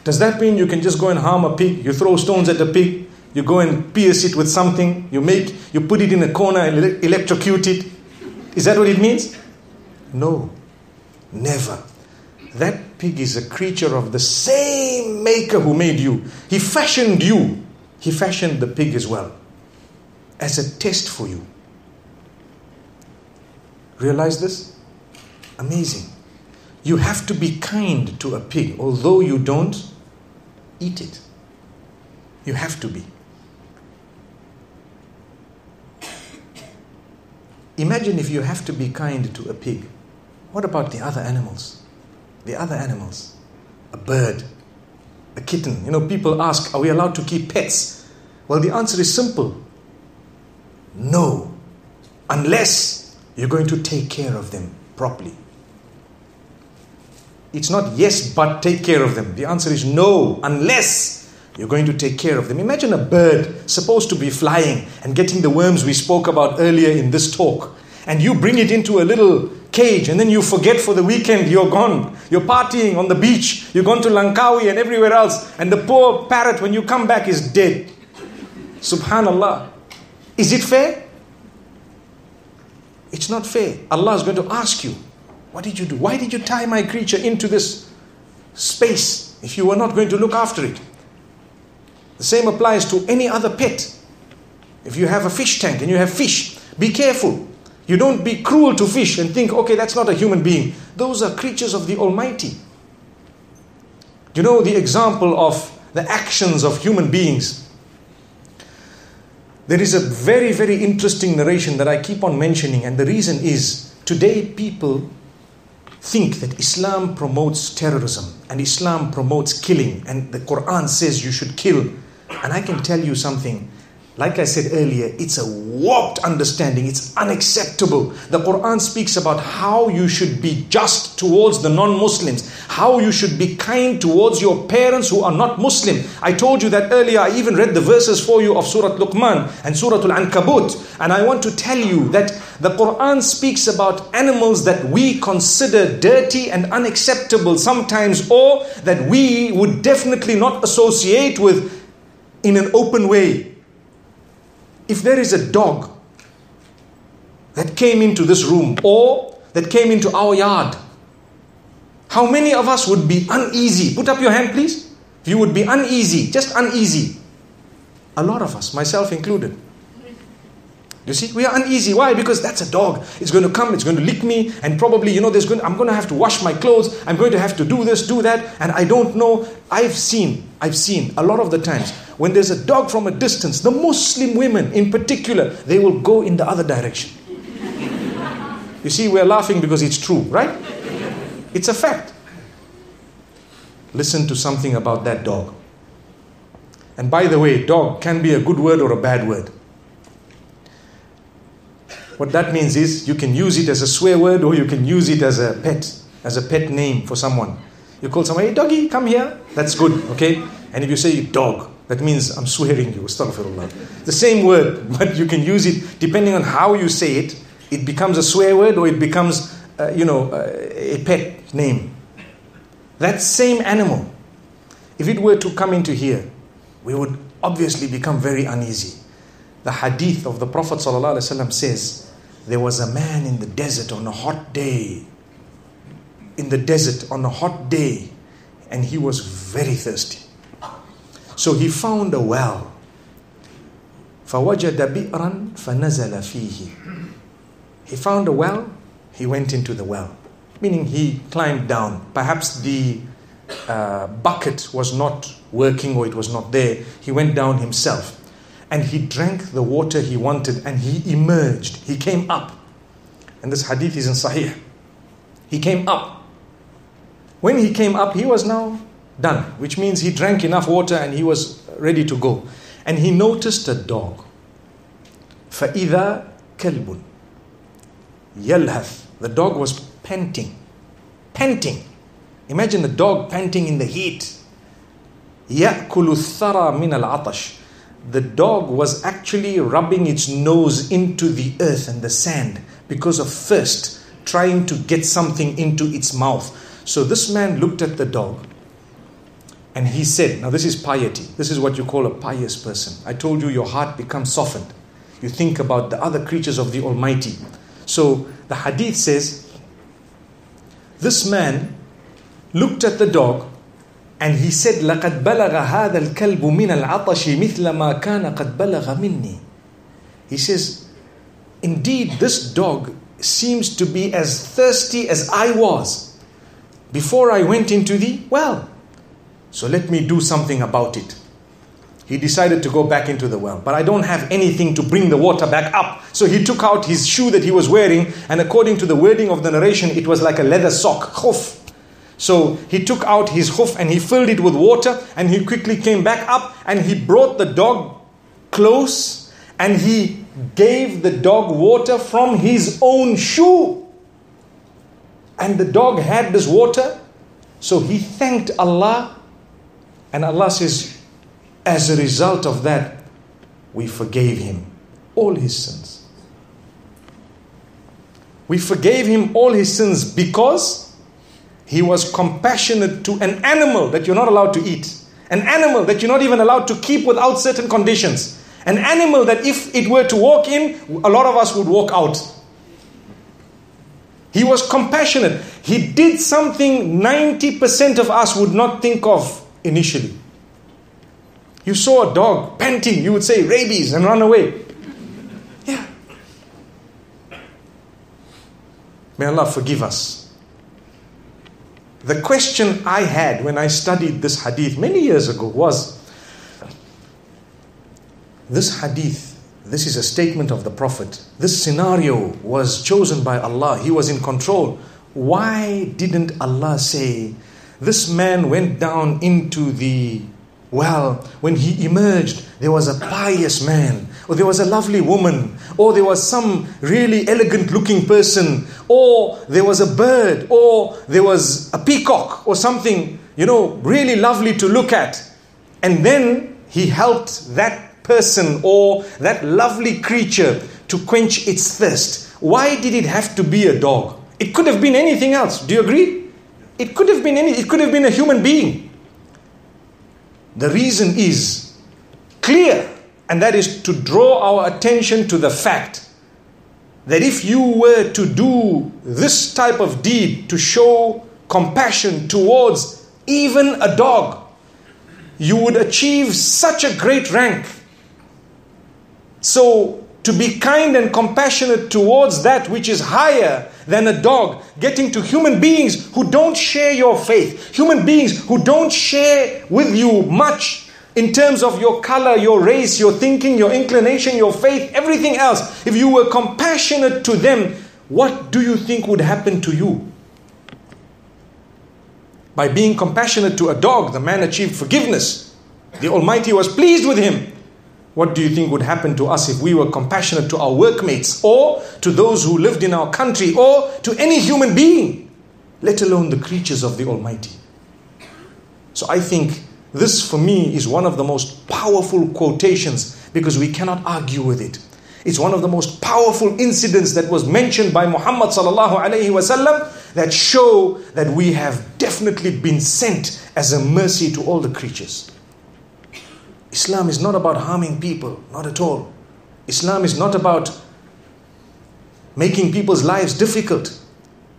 does that mean you can just go and harm a pig? You throw stones at a pig? You go and pierce it with something, you put it in a corner and electrocute it. Is that what it means? No, never. That pig is a creature of the same maker who made you. He fashioned you. He fashioned the pig as well, as a test for you. Realize this? Amazing. You have to be kind to a pig, although you don't eat it. You have to be. Imagine if you have to be kind to a pig. What about the other animals? The other animals. A bird. A kitten. You know, people ask, are we allowed to keep pets? Well, the answer is simple. No. Unless you're going to take care of them properly. It's not yes, but take care of them. The answer is no. Unless you're going to take care of them. Imagine a bird supposed to be flying and getting the worms we spoke about earlier in this talk. And you bring it into a little cage, and then you forget for the weekend, you're gone. You're partying on the beach. You've gone to Langkawi and everywhere else. And the poor parrot, when you come back, is dead. Subhanallah. Is it fair? It's not fair. Allah is going to ask you, what did you do? Why did you tie my creature into this space if you were not going to look after it? The same applies to any other pet. If you have a fish tank and you have fish, be careful. You don't be cruel to fish and think, okay, that's not a human being. Those are creatures of the Almighty. You know the example of the actions of human beings. There is a very, very interesting narration that I keep on mentioning, and the reason is today people think that Islam promotes terrorism and Islam promotes killing, and the Quran says you should kill. And I can tell you something. Like I said earlier, it's a warped understanding. It's unacceptable. The Quran speaks about how you should be just towards the non-Muslims, how you should be kind towards your parents who are not Muslim. I told you that earlier. I even read the verses for you of Surah Luqman and Surah Al-Ankabut. And I want to tell you that the Quran speaks about animals that we consider dirty and unacceptable sometimes, or that we would definitely not associate with in an open way. If there is a dog that came into this room or that came into our yard, how many of us would be uneasy? Put up your hand, please. If you would be uneasy, just uneasy. A lot of us, myself included. You see, we are uneasy. Why? Because that's a dog. It's going to come, it's going to lick me, and probably, you know, I'm going to have to wash my clothes. I'm going to have to do this, do that, and I don't know. I've seen a lot of the times when there's a dog from a distance, the Muslim women in particular, they will go in the other direction. You see, we're laughing because it's true, right? It's a fact. Listen to something about that dog. And by the way, dog can be a good word or a bad word. What that means is you can use it as a swear word, or you can use it as a pet name for someone. You call someone, hey doggy, come here. That's good, okay? And if you say dog, that means I'm swearing you, astaghfirullah. The same word, but you can use it depending on how you say it. It becomes a swear word, or it becomes, a pet name. That same animal, if it were to come into here, we would obviously become very uneasy. The hadith of the Prophet ﷺ says, there was a man in the desert on a hot day. In the desert on a hot day. And he was very thirsty. So he found a well. فَوَجَدَ بِئْرًا فَنَزَلَ فِيهِ. He found a well. He went into the well. Meaning he climbed down. Perhaps the bucket was not working, or it was not there. He went down himself. And he drank the water he wanted, and he emerged. He came up. And this hadith is in Sahih. He came up. When he came up, he was now done, which means he drank enough water and he was ready to go. And he noticed a dog. فَإِذَا كَلْبٌ يَلْهَث. The dog was panting. Panting. Imagine the dog panting in the heat. يَأْكُلُ الثَّرَى مِنَ الْعَطَشِ. The dog was actually rubbing its nose into the earth and the sand because of thirst, trying to get something into its mouth. So this man looked at the dog and he said, now this is piety. This is what you call a pious person. I told you your heart becomes softened. You think about the other creatures of the Almighty. So the hadith says, this man looked at the dog and he said, لَقَدْ بَلَغَ هَذَا الْكَلْبُ مِنَ الْعَطَشِ مِثْلَ مَا كَانَ قَدْ بَلَغَ مِنِّي. He says, indeed, this dog seems to be as thirsty as I was before I went into the well. So let me do something about it. He decided to go back into the well. But I don't have anything to bring the water back up. So he took out his shoe that he was wearing. And according to the wording of the narration, it was like a leather sock, khuf. So he took out his hoof and he filled it with water, and he quickly came back up and he brought the dog close and he gave the dog water from his own shoe. And the dog had this water. So he thanked Allah, and Allah says, as a result of that, we forgave him all his sins. We forgave him all his sins because he was compassionate to an animal that you're not allowed to eat. An animal that you're not even allowed to keep without certain conditions. An animal that if it were to walk in, a lot of us would walk out. He was compassionate. He did something 90% of us would not think of initially. You saw a dog panting, you would say rabies and run away. Yeah. May Allah forgive us. The question I had when I studied this hadith many years ago was, this hadith, this is a statement of the Prophet. This scenario was chosen by Allah. He was in control. Why didn't Allah say, this man went down into the well. When he emerged, there was a pious man, or there was a lovely woman, or there was some really elegant looking person, or there was a bird, or there was a peacock or something, you know, really lovely to look at. And then he helped that person or that lovely creature to quench its thirst. Why did it have to be a dog? It could have been anything else. Do you agree? It could have been it could have been a human being. The reason is clear, and that is to draw our attention to the fact that if you were to do this type of deed to show compassion towards even a dog, you would achieve such a great rank. So, to be kind and compassionate towards that which is higher than a dog, getting to human beings who don't share your faith, human beings who don't share with you much in terms of your color, your race, your thinking, your inclination, your faith, everything else. If you were compassionate to them, what do you think would happen to you? By being compassionate to a dog, the man achieved forgiveness. The Almighty was pleased with him. What do you think would happen to us if we were compassionate to our workmates or to those who lived in our country or to any human being, let alone the creatures of the Almighty? So I think this for me is one of the most powerful quotations because we cannot argue with it. It's one of the most powerful incidents that was mentioned by Muhammad sallallahu alaihi wasallam that show that we have definitely been sent as a mercy to all the creatures. Islam is not about harming people, not at all. Islam is not about making people's lives difficult.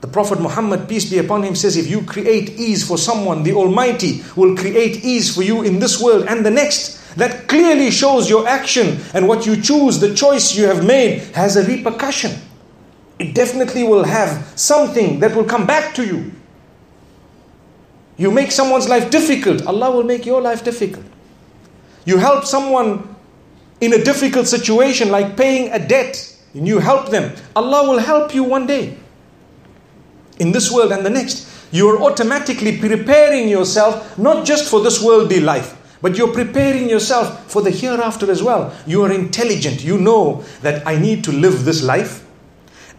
The Prophet Muhammad, peace be upon him, says, if you create ease for someone, the Almighty will create ease for you in this world and the next. That clearly shows your action and what you choose, the choice you have made, has a repercussion. It definitely will have something that will come back to you. You make someone's life difficult, Allah will make your life difficult. You help someone in a difficult situation like paying a debt and you help them, Allah will help you one day in this world and the next. You're automatically preparing yourself not just for this worldly life, but you're preparing yourself for the hereafter as well. You are intelligent. You know that I need to live this life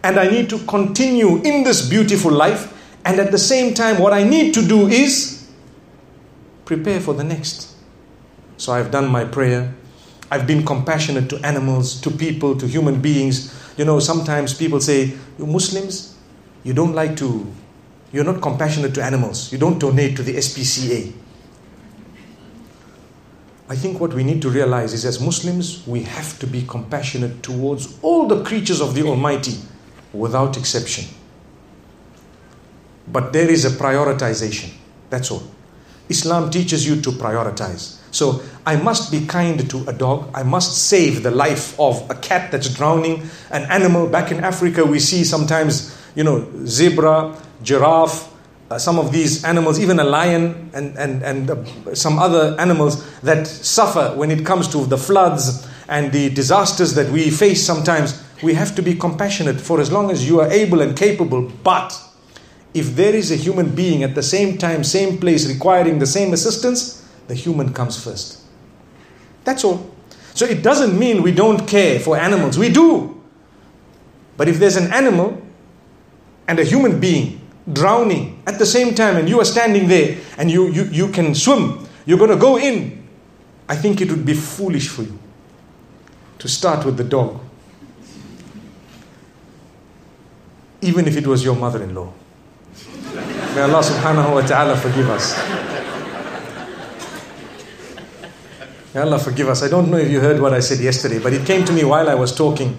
and I need to continue in this beautiful life, and at the same time what I need to do is prepare for the next. So I've done my prayer. I've been compassionate to animals, to people, to human beings. You know, sometimes people say, Muslims, you don't like to, you're not compassionate to animals. You don't donate to the SPCA. I think what we need to realize is as Muslims, we have to be compassionate towards all the creatures of the Almighty without exception. But there is a prioritization. That's all. Islam teaches you to prioritize. So I must be kind to a dog. I must save the life of a cat that's drowning, an animal. Back in Africa, we see sometimes, you know, zebra, giraffe, some of these animals, even a lion and some other animals that suffer when it comes to the floods and the disasters that we face sometimes. We have to be compassionate for as long as you are able and capable. But if there is a human being at the same time, same place, requiring the same assistance, the human comes first. That's all. So it doesn't mean we don't care for animals. We do. But if there's an animal and a human being drowning at the same time and you are standing there and you can swim, you're going to go in, I think it would be foolish for you to start with the dog. Even if it was your mother-in-law. May Allah subhanahu wa ta'ala forgive us. May Allah forgive us. I don't know if you heard what I said yesterday, but it came to me while I was talking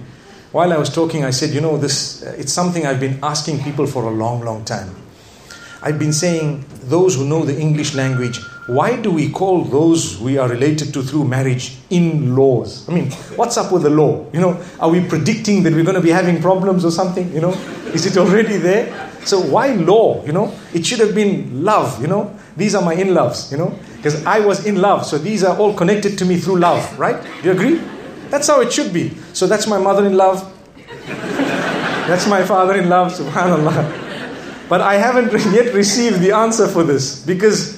While I was talking, I said, you know, this, it's something I've been asking people for a long, long time. I've been saying, those who know the English language, why do we call those we are related to through marriage in-laws? I mean, what's up with the law? You know, are we predicting that we're going to be having problems or something? You know, is it already there? So why law? You know, it should have been love. You know, these are my in-loves. You know, because I was in love, so these are all connected to me through love, right? Do you agree? That's how it should be. So that's my mother-in-love. That's my father-in-law, subhanallah. But I haven't yet received the answer for this, because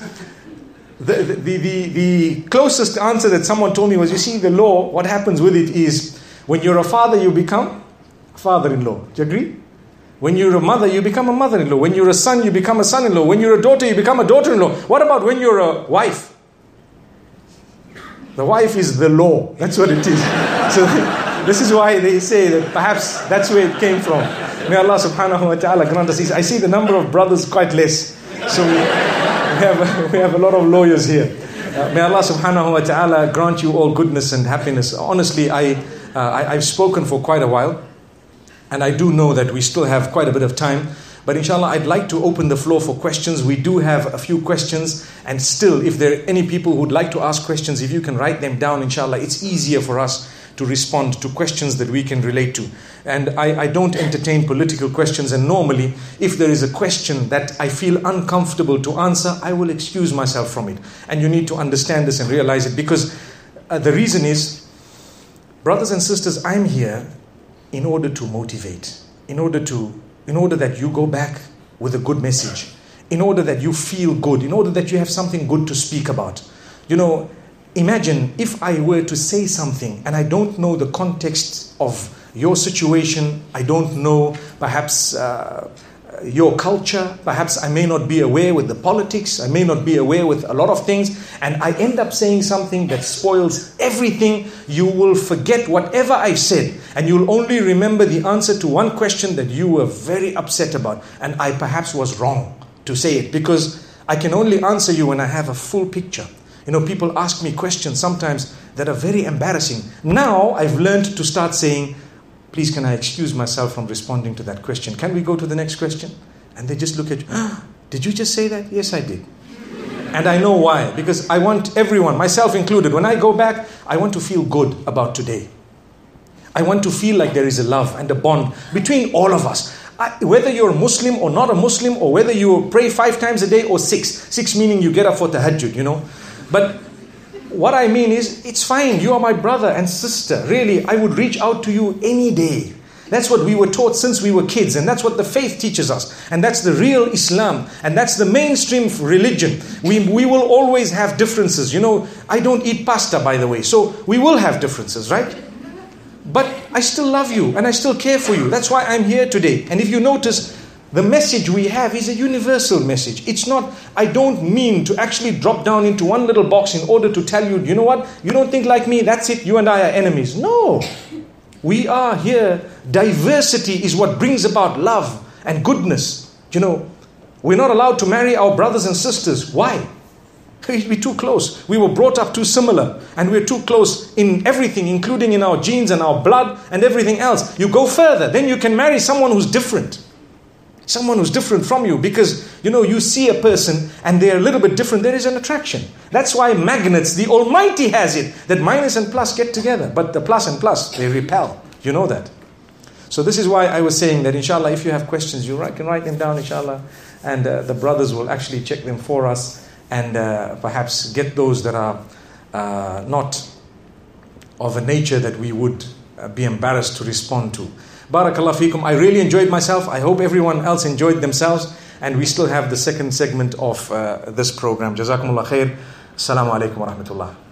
the closest answer that someone told me was, you see, the law, what happens with it is, when you're a father, you become father-in-law. Do you agree? When you're a mother, you become a mother-in-law. When you're a son, you become a son-in-law. When you're a daughter, you become a daughter-in-law. What about when you're a wife? The wife is the law. That's what it is. So this is why they say that perhaps that's where it came from. May Allah subhanahu wa ta'ala grant us. I see the number of brothers quite less. So we have a lot of lawyers here. May Allah subhanahu wa ta'ala grant you all goodness and happiness. Honestly, I've spoken for quite a while. And I do know that we still have quite a bit of time. But inshallah, I'd like to open the floor for questions. We do have a few questions. And still, if there are any people who would like to ask questions, if you can write them down, inshallah, it's easier for us to respond to questions that we can relate to. And I don't entertain political questions, and normally if there is a question that I feel uncomfortable to answer, I will excuse myself from it. And you need to understand this and realize it, because the reason is, brothers and sisters, I'm here in order to motivate, in order that you go back with a good message, in order that you feel good, in order that you have something good to speak about. You know, imagine if I were to say something and I don't know the context of your situation, I don't know perhaps your culture, perhaps I may not be aware with the politics, I may not be aware with a lot of things, and I end up saying something that spoils everything. You will forget whatever I said, and you'll only remember the answer to one question that you were very upset about, and I perhaps was wrong to say it, because I can only answer you when I have a full picture. You know, people ask me questions sometimes that are very embarrassing. Now I've learned to start saying, please, can I excuse myself from responding to that question? Can we go to the next question? And they just look at you, did you just say that? Yes, I did. And I know why. Because I want everyone, myself included, when I go back, I want to feel good about today. I want to feel like there is a love and a bond between all of us. Whether you're a Muslim or not a Muslim, or whether you pray 5 times a day or 6 meaning you get up for tahajjud, you know. But what I mean is, it's fine. You are my brother and sister. Really, I would reach out to you any day. That's what we were taught since we were kids. And that's what the faith teaches us. And that's the real Islam. And that's the mainstream religion. We will always have differences. You know, I don't eat pasta, by the way. So we will have differences, right? But I still love you and I still care for you. That's why I'm here today. And if you notice, the message we have is a universal message. It's not, I don't mean to actually drop down into one little box in order to tell you, you know what, you don't think like me, that's it, you and I are enemies. No, we are here. Diversity is what brings about love and goodness. You know, we're not allowed to marry our brothers and sisters. Why? We're too close. We were brought up too similar, and we're too close in everything, including in our genes and our blood and everything else. You go further, then you can marry someone who's different. Someone who's different from you, because, you know, you see a person and they're a little bit different, there is an attraction. That's why magnets, the Almighty has it, that minus and plus get together. But the plus and plus, they repel. You know that. So this is why I was saying that, inshallah, if you have questions, you can write them down, inshallah. And the brothers will actually check them for us, and perhaps get those that are not of a nature that we would be embarrassed to respond to. Barakallah feekum. I really enjoyed myself. I hope everyone else enjoyed themselves. And we still have the second segment of this program. Jazakumullah khair. Assalamu alaikum wa rahmatullah.